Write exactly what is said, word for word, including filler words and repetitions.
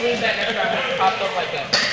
three minutes, I popped up like that.